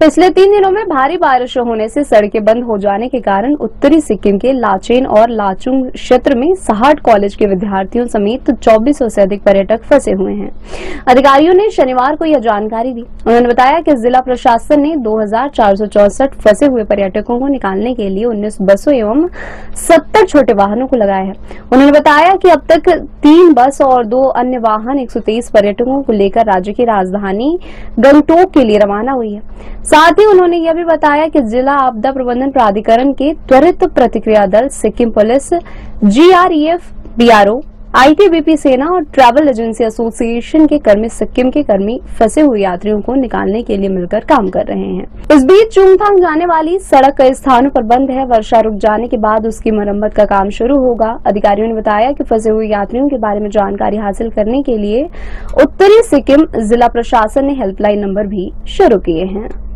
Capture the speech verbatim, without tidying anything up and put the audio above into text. पिछले तीन दिनों में भारी बारिश होने से सड़कें बंद हो जाने के कारण उत्तरी सिक्किम के लाचेन और लाचुंग क्षेत्र में साठ कॉलेज के विद्यार्थियों समेत चौबीस सौ से अधिक पर्यटक फंसे हुए हैं। अधिकारियों ने शनिवार को यह जानकारी दी। उन्होंने बताया कि जिला प्रशासन ने दो हजार चार सौ चौसठ फंसे हुए पर्यटकों को निकालने के लिए उन्नीस बसों एवं सत्तर छोटे वाहनों को लगाया है। उन्होंने बताया कि अब तक तीन बस और दो अन्य वाहन एक सौ तेईस पर्यटकों को लेकर राज्य की राजधानी गंगटोक के लिए रवाना हुई है। साथ ही उन्होंने यह भी बताया कि जिला आपदा प्रबंधन प्राधिकरण के त्वरित प्रतिक्रिया दल, Sikkim police, G R E F, B R O, I T B P सेना और ट्रैवल एजेंसी एसोसिएशन के कर्मी सिक्किम के कर्मी फंसे हुए यात्रियों को निकालने के लिए मिलकर काम कर रहे हैं। इस बीच चुंगथांग जाने वाली सड़क कई स्थानों पर बंद है। वर्षा रुक जाने के बाद उसकी मरम्मत का काम शुरू होगा। अधिकारियों ने बताया कि फंसे हुए यात्रियों के बारे में जानकारी हासिल करने के लिए उत्तरी सिक्किम जिला प्रशासन ने हेल्पलाइन नंबर भी शुरू किए हैं।